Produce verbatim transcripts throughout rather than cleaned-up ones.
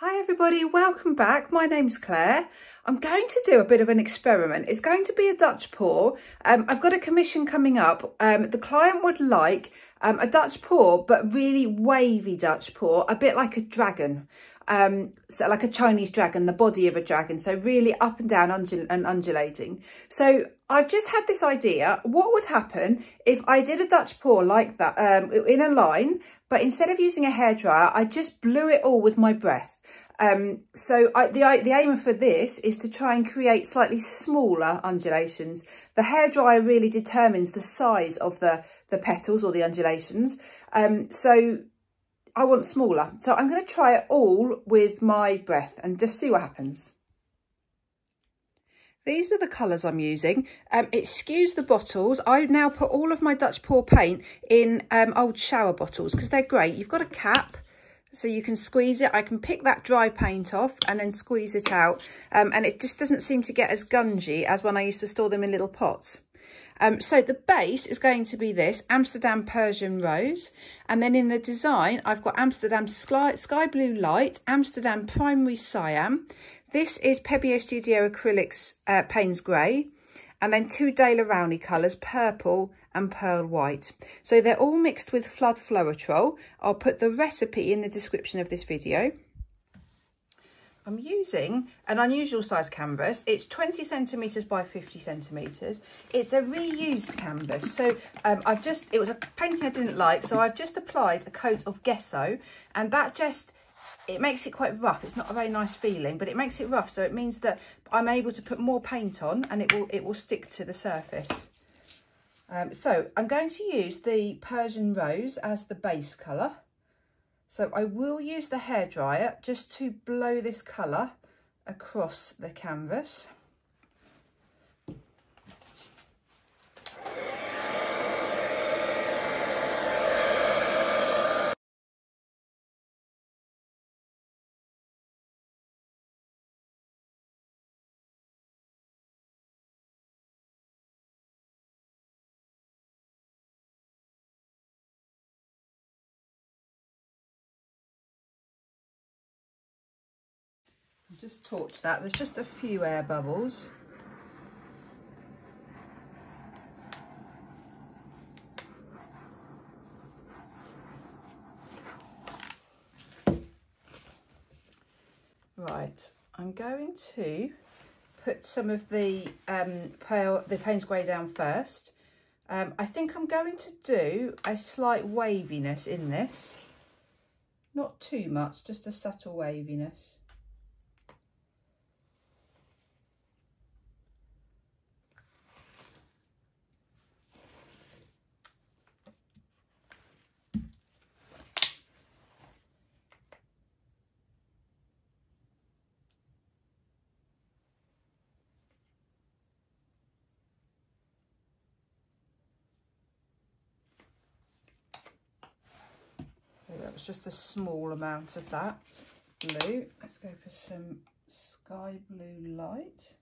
Hi everybody, welcome back. My name's Claire. I'm going to do a bit of an experiment. It's going to be a Dutch pour. Um, I've got a commission coming up. Um, the client would like um, a Dutch pour, but really wavy Dutch pour, a bit like a dragon. Um, so like a Chinese dragon, the body of a dragon. So really up and down undul and undulating. So I've just had this idea. What would happen if I did a Dutch pour like that um, in a line, but instead of using a hairdryer, I just blew it all with my breath. Um, so I, the, I, the aim for this is to try and create slightly smaller undulations. The hairdryer really determines the size of the, the petals or the undulations. Um, so I want smaller. So I'm going to try it all with my breath and just see what happens. These are the colours I'm using. Um, it skews the bottles. I now put all of my Dutch pour paint in um, old shower bottles because they're great. You've got a cap, so you can squeeze it. I can pick that dry paint off and then squeeze it out. Um, and it just doesn't seem to get as gungy as when I used to store them in little pots. Um, so the base is going to be this Amsterdam Persian Rose. And then in the design, I've got Amsterdam Sky, Sky Blue Light, Amsterdam Primary Siam. This is Pebeo Studio Acrylics uh, Payne's Grey. And then two Dale Rowney colours, purple and pearl white. So they're all mixed with flood Floetrol. I'll put the recipe in the description of this video. I'm using an unusual size canvas. It's twenty centimetres by fifty centimetres. It's a reused canvas. So um, I've just, it was a painting I didn't like. So I've just applied a coat of gesso, and that just, it makes it quite rough. It's not a very nice feeling, but it makes it rough. So it means that I'm able to put more paint on and it will, it will stick to the surface. Um, so I'm going to use the Persian Rose as the base colour. So I will use the hairdryer just to blow this colour across the canvas. Just torch that. There's just a few air bubbles. Right, I'm going to put some of the um, pale, the Payne's Grey down first. Um, I think I'm going to do a slight waviness in this. Not too much, just a subtle waviness. It's just a small amount of that blue. Let's go for some sky blue light.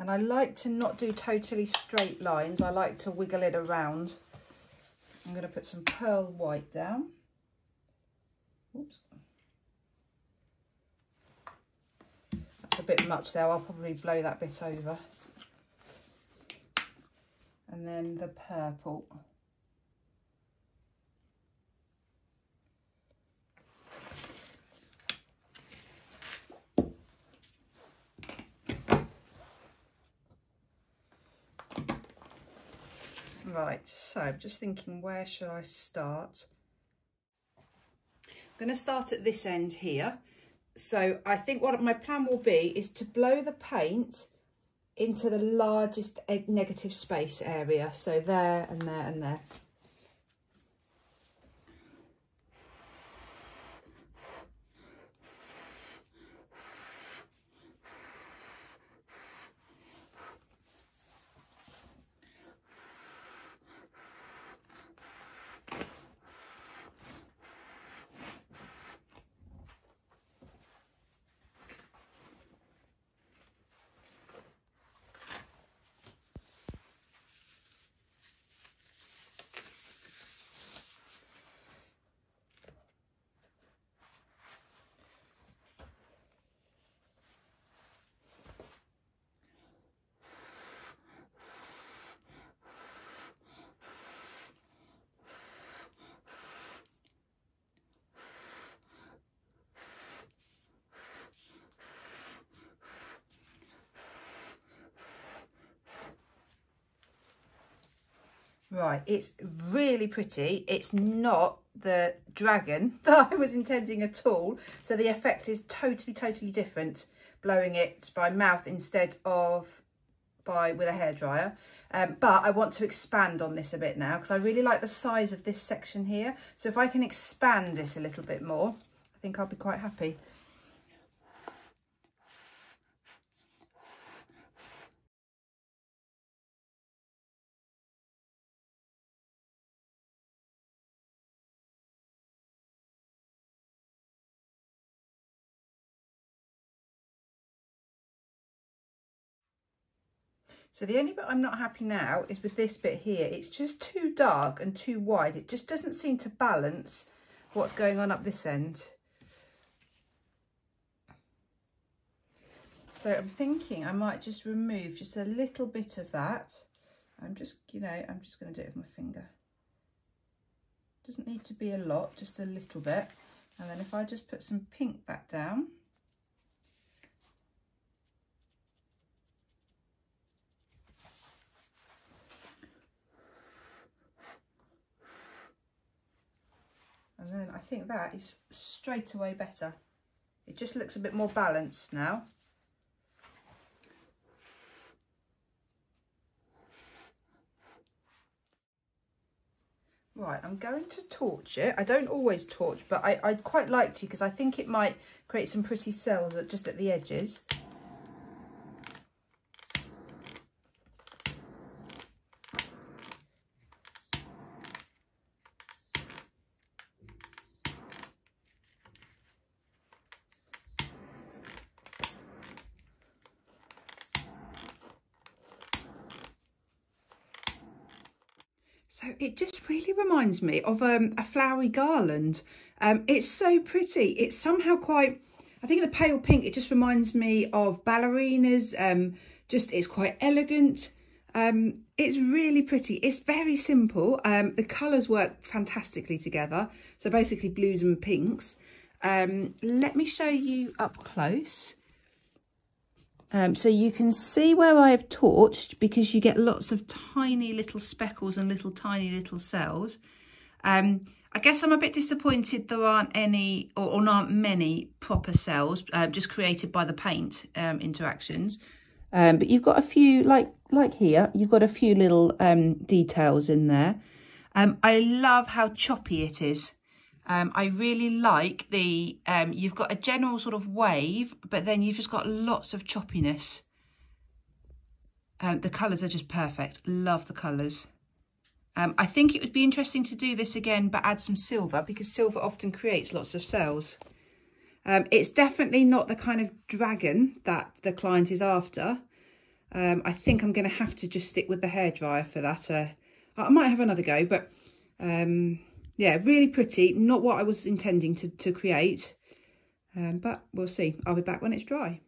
And I like to not do totally straight lines. I like to wiggle it around. I'm going to put some pearl white down. Oops. That's a bit much there. I'll probably blow that bit over. And then the purple. Right, so I'm just thinking, where should I start? I'm going to start at this end here. So I think what my plan will be is to blow the paint into the largest negative space area. So there and there and there. Right, it's really pretty. It's not the dragon that I was intending at all. So the effect is totally, totally different blowing it by mouth instead of by with a hairdryer. Um, but I want to expand on this a bit now because I really like the size of this section here. So if I can expand it a little bit more, I think I'll be quite happy. So the only bit I'm not happy now is with this bit here. It's just too dark and too wide. It just doesn't seem to balance what's going on up this end. So I'm thinking I might just remove just a little bit of that. I'm just, you know, I'm just going to do it with my finger. Doesn't need to be a lot, just a little bit. And then if I just put some pink back down. And then I think that is straight away better. It just looks a bit more balanced now. Right, I'm going to torch it. I don't always torch, but I, I'd quite like to because I think it might create some pretty cells just at the edges. So it just really reminds me of um, a flowery garland. Um, it's so pretty. It's somehow quite, I think the pale pink, it just reminds me of ballerinas. Um, just, it's quite elegant. Um, it's really pretty. It's very simple. Um, the colours work fantastically together. So basically blues and pinks. Um, let me show you up close. Um, so you can see where I have torched because you get lots of tiny little speckles and little tiny little cells. Um, I guess I'm a bit disappointed there aren't any or, or not many proper cells uh, just created by the paint um, interactions. Um, but you've got a few like like here, you've got a few little um, details in there. Um, I love how choppy it is. Um, I really like the, um, you've got a general sort of wave, but then you've just got lots of choppiness. Um, the colours are just perfect. Love the colours. Um, I think it would be interesting to do this again, but add some silver because silver often creates lots of cells. Um, it's definitely not the kind of dragon that the client is after. Um, I think I'm going to have to just stick with the hairdryer for that. Uh, I might have another go, but... Um, yeah, really pretty. Not what I was intending to, to create, um, but we'll see. I'll be back when it's dry.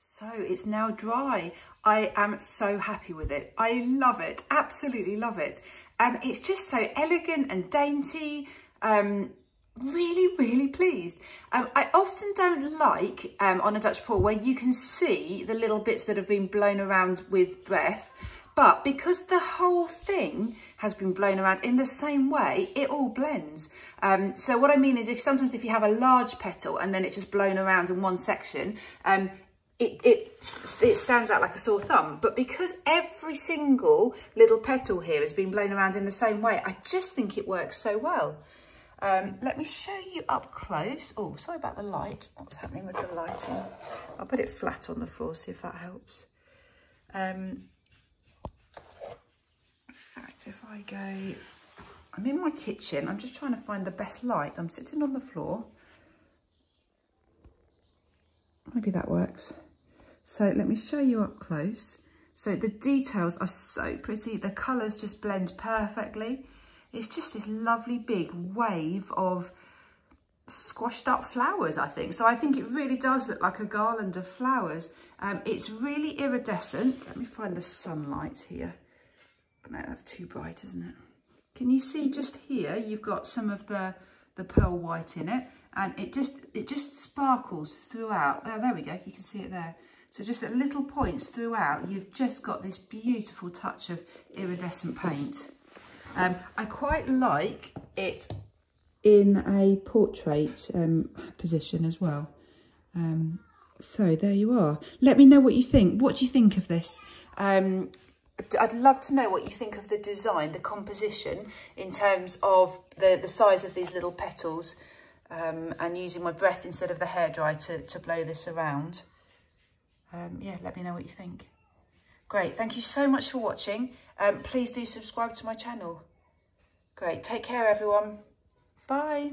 So it's now dry. I am so happy with it. I love it. Absolutely love it. And um, it's just so elegant and dainty. Um, really, really pleased. Um, I often don't like um, on a Dutch pour where you can see the little bits that have been blown around with breath. But because the whole thing has been blown around in the same way, it all blends. Um, so what I mean is if sometimes if you have a large petal and then it's just blown around in one section, um, it, it, it stands out like a sore thumb. But because every single little petal here has been blown around in the same way, I just think it works so well. Um, let me show you up close. Oh, sorry about the light. What's happening with the lighting? I'll put it flat on the floor, see if that helps. Um, In fact, if I go, I'm in my kitchen, I'm just trying to find the best light. I'm sitting on the floor. Maybe that works. So let me show you up close. So the details are so pretty. The colours just blend perfectly. It's just this lovely big wave of squashed up flowers, I think. So I think it really does look like a garland of flowers. Um, it's really iridescent. Let me find the sunlight here. No, that's too bright, isn't it? Can you see just here you've got some of the the pearl white in it, and it just it just sparkles throughout. Oh, there we go, you can see it there. So just at little points throughout, you've just got this beautiful touch of iridescent paint. Um, I quite like it in a portrait um, position as well. Um, so there you are. Let me know what you think. What do you think of this? Um, I'd love to know what you think of the design, the composition, in terms of the, the size of these little petals, um, and using my breath instead of the hairdryer to, to blow this around. Um, yeah, let me know what you think. Great, thank you so much for watching. Um, please do subscribe to my channel. Great, take care everyone. Bye.